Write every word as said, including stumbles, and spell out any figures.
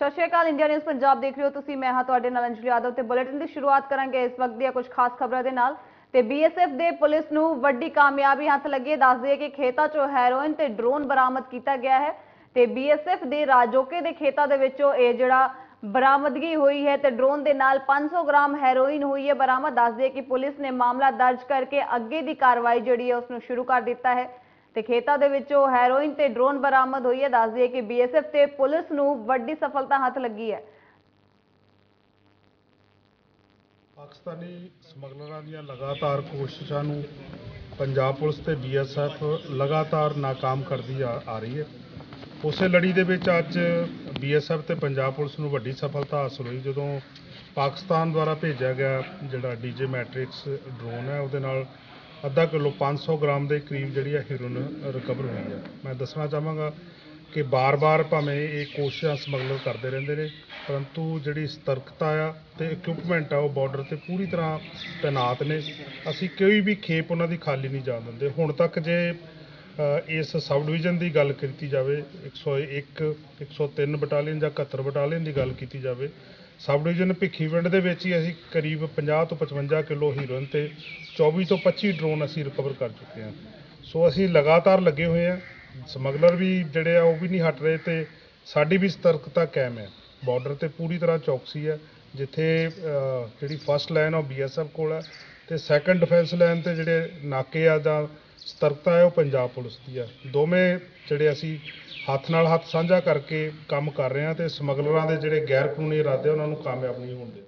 सत श्री अकाल, India news Punjab देख रहे हो तुसी। मैं हां तुहाडे नाल अंजू यादव ते बुलेटिन दी शुरुआत करांगे इस वक्त दी कुछ खास खबरां दे नाल। ते बीएसएफ दे पुलिस नूं वड्डी कामयाबी हाथ लगी। दस दिए कि खेतां चों हैरोइन ते ड्रोन बरामद किया गया है। ते बीएसएफ दे राजौके दे खेतां दे विचों इह जिहड़ा बरामदगी हुई है ते ड्रोन दे नाल पांच सौ ग्राम हैरोइन हुई है बरामद। दस दिए कि पुलिस ने मामला दर्ज करके अगे दी कार्रवाई जिहड़ी है उस नूं शुरू कर दिता है। ते खेतां दे विचों हैरोइन ते ड्रोन बरामद हुई है। दस दिए कि बीएसएफ ते पुलिस नूं वड्डी सफलता हाथ लगी है। पाकिस्तानी समगलरां दीआं लगातार कोशिशां नूं पंजाब पुलिस ते बीएसएफ लगातार नाकाम करदी आ रही है। उस लड़ी दे विच अज बीएसएफ ते पंजाब पुलिस नूं वड्डी सफलता हासिल हुई जदों पाकिस्तान द्वारा भेजा गया जिहड़ा डीजे मैट्रिक्स ड्रोन है उहदे नाल अद्धा किलो पाँच सौ ग्राम के करीब जी हीरोइन रिकवर हुई है। मैं दसना चाहांगा कि बार बार भावें ये कोशिशां समगलर करते रहते हैं, परंतु जी सतर्कता आ तो इक्यूपमेंट आ बॉर्डर से पूरी तरह तैनात ने। असी कोई भी खेप उन्होंने खाली नहीं जान देंगे। हुण तक जे इस सब डिवीजन की गल की जाए, एक सौ एक एक सौ तीन बटालियन या इकहत्तर बटालियन की गल की जाए, सब डिवीजन भिखीविंड के ही असी करीब पचास तो पचवंजा किलो हीरोइन तो चौबीस तो पच्चीस ड्रोन असी रिकवर कर चुके हैं। सो असी लगातार लगे हुए हैं। समगलर भी जोड़े वो भी नहीं हट रहे तो साड़ी भी सतर्कता कायम है। बॉर्डर तो पूरी तरह चौकसी है। जिथे जी फस्ट लाइन है बी एस एफ को है तो सैकेंड डिफेंस लाइन तो जोड़े नाके आ जां सतर्कता है वह पंजाब पुलिस की है। दोवें जोड़े असी हथ नाल हथ साझा करके काम कर रहे हैं तो समगलरां दे जिहड़े गैर कानूनी इरादे उन्होंने कामयाब नहीं होंदे।